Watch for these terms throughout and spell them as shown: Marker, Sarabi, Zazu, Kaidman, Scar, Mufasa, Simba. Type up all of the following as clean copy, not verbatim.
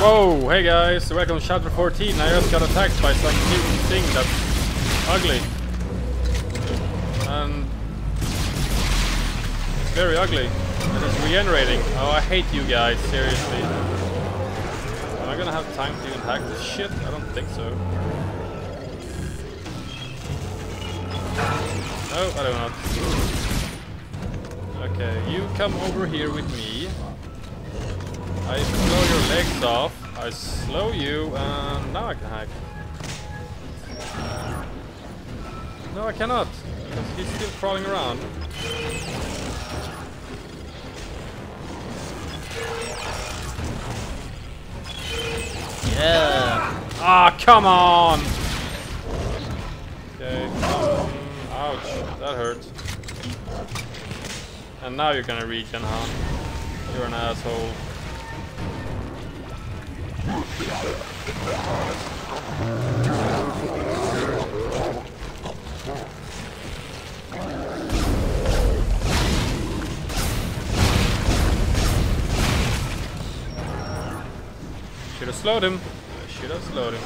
Whoa, hey guys, so welcome to chapter 14. I just got attacked by some new thing that's ugly. And it's very ugly. And it's regenerating. Oh, I hate you guys, seriously. Am I gonna have time to even hack this shit? I don't think so. No, I don't know. Okay, you come over here with me. I blow your legs off, I slow you, and now I can hack. No, I cannot, because he's still crawling around. Yeah! Ah, oh, come on! Okay, ouch, that hurt. And now you're gonna regen, huh? You're an asshole. Should have slowed him. I should have slowed him.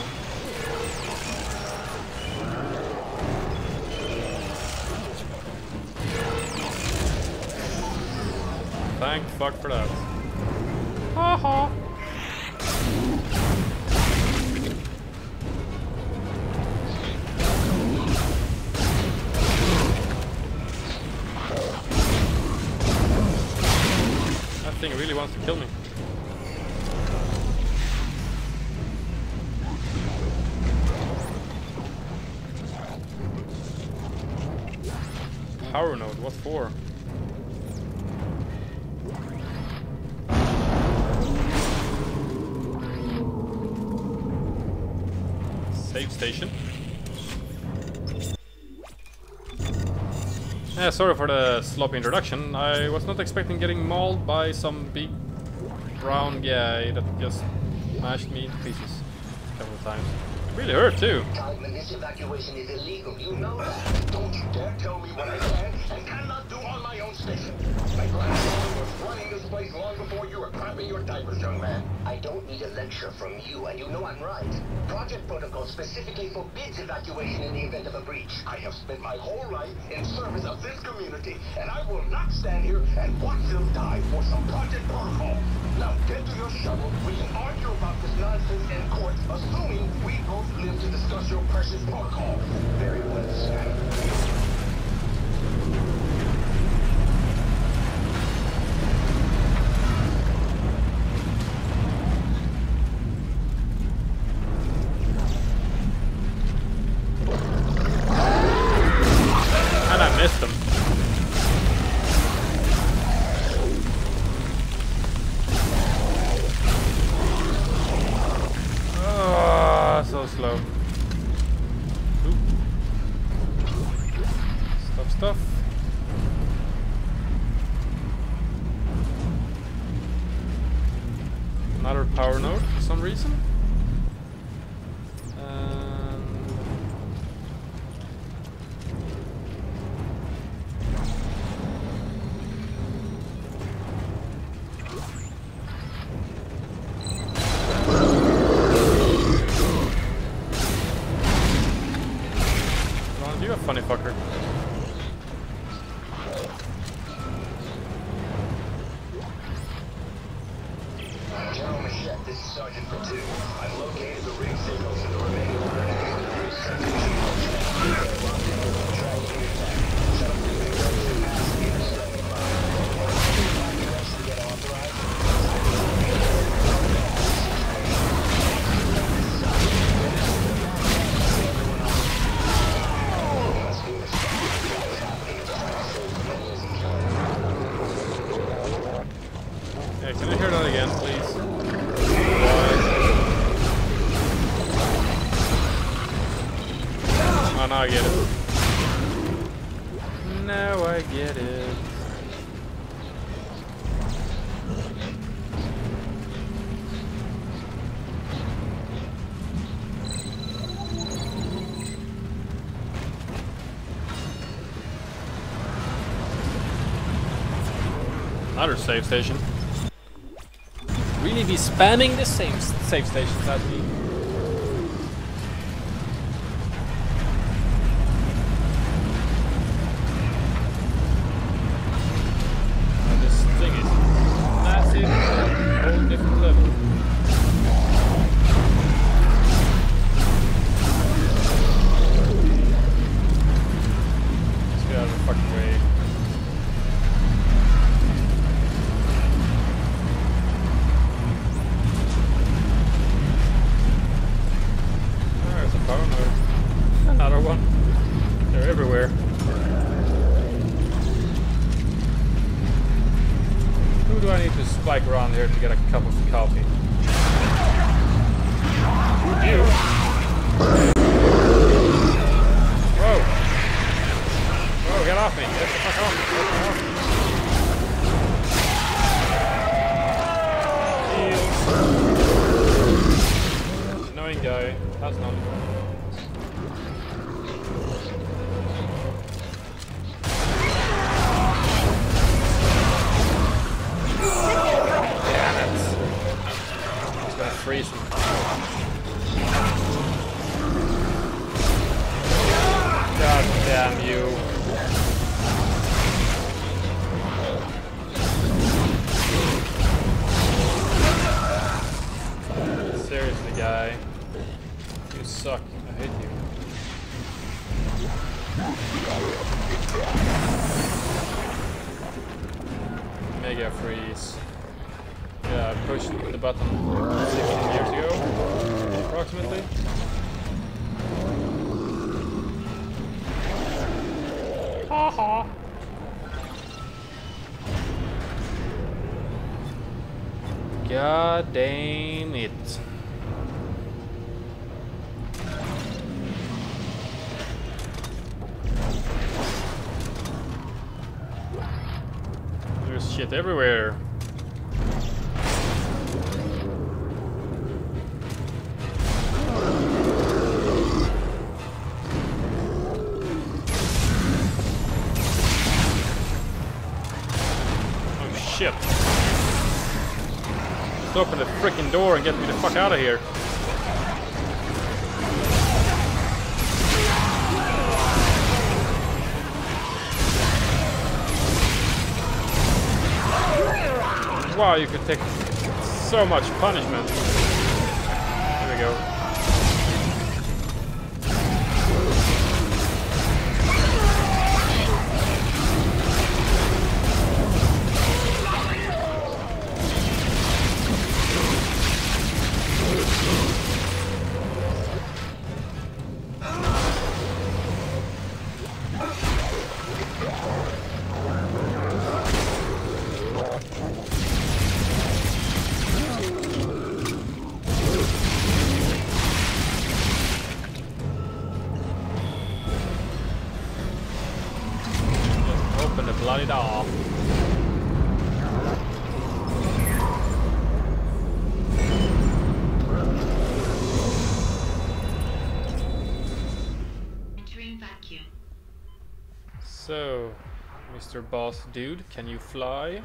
Thank fuck for that. Ha ha. That thing really wants to kill me. Power node, what for? Save station. Yeah, sorry for the sloppy introduction. I was not expecting getting mauled by some big brown guy that just mashed me into pieces a couple of times. It really hurt too. Kaidman, this evacuation is illegal. You know that. Don't you dare tell me what I can and cannot do on my own station. My grandfather was running this place long before you were crapping your diapers, young man. I don't need a lecture from you, and you know I'm right. Project protocol specifically forbids evacuation in the event of a breach. I have spent my whole life in service of this community, and I will not stand here and watch them die for some project protocol. Now get to your shovel. We can argue about this nonsense in court, assuming we both live to discuss your precious protocol. Very well, Sam. Another power node for some reason. You're a funny fucker. This is Sergeant for 2. I've located the ring signals in the remaining order and the ring signals. Can I hear that again, please? Oh, now I get it. Now I get it. Another save station. really be spamming the save stations at me. This thing is massive on a whole different level. God damn it. There's shit everywhere. Open the freaking door and get me the fuck out of here. Wow, you could take so much punishment. Here we go. So, Mr. Boss Dude, can you fly?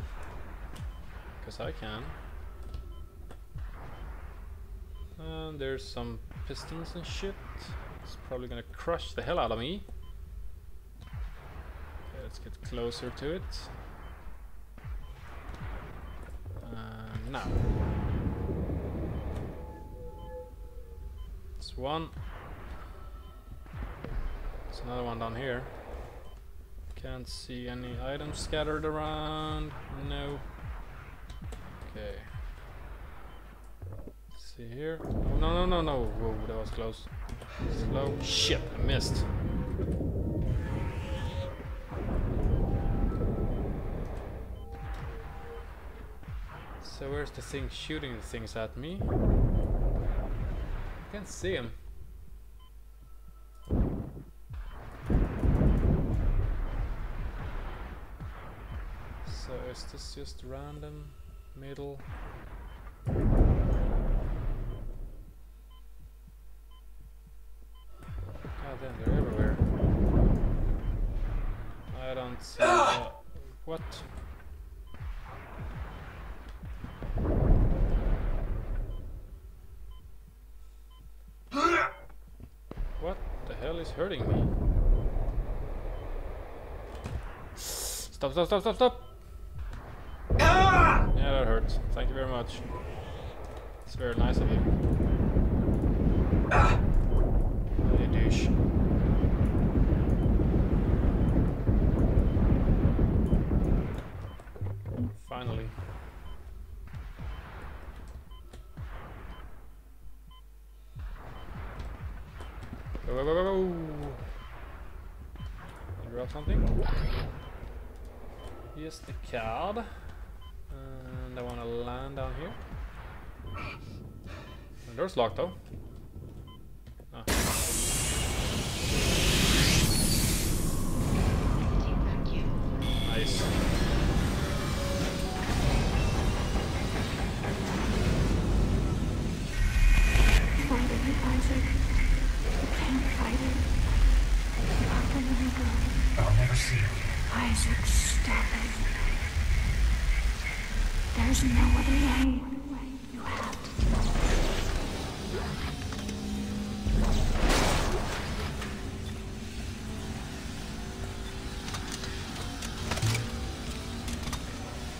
Because I can. And there's some pistons and shit. It's probably gonna crush the hell out of me. Okay, let's get closer to it. Now. It's one. There's another one down here. Can't see any items scattered around. No. Okay. Let's see here. Oh, no, no, no, no. Whoa, that was close. Slow. Shit, I missed. So where's the thing shooting things at me? I can't see him. So is this just random middle? God damn, they're everywhere. I don't see what? is hurting me. Stop, stop, stop, stop, stop! Ah! Yeah, that hurts. Thank you very much. It's very nice of you. Ah! Oh, you douche. Finally. Go, go, go, go, go. Can I grab something? Here's the card. And I want to land down here. The door's locked though. Ah. Thank you. Nice. Isaac, stop it. There's no other way. You have to do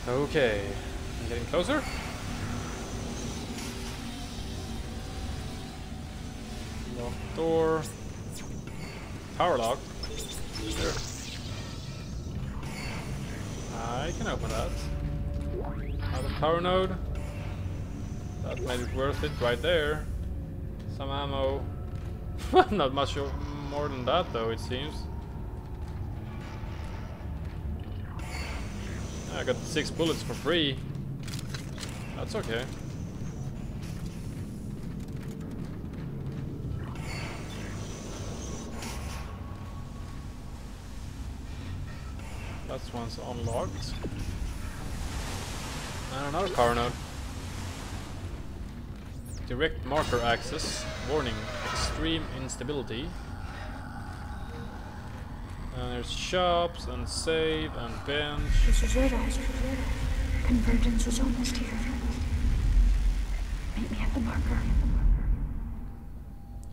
it. Okay, I'm getting closer. Locked door. Power lock. Sure. I can open that. Another power node. That made it worth it right there. Some ammo. Not much more than that though, it seems. I got 6 bullets for free. That's okay. This one's unlocked. And another power node. Direct marker access. Warning, extreme instability. And there's shops and save and bench. This is it, Isaac. Convergence is almost here. Meet me at the marker.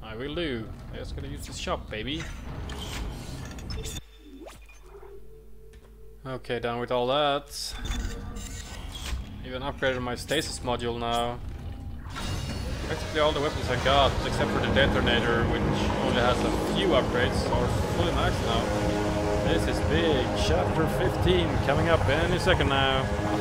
I will do. I just gotta use this shop, baby. Okay, done with all that. Even upgraded my stasis module now. Practically all the weapons I got, except for the detonator, which only has a few upgrades, are fully maxed now. This is big. Chapter 15 coming up any second now.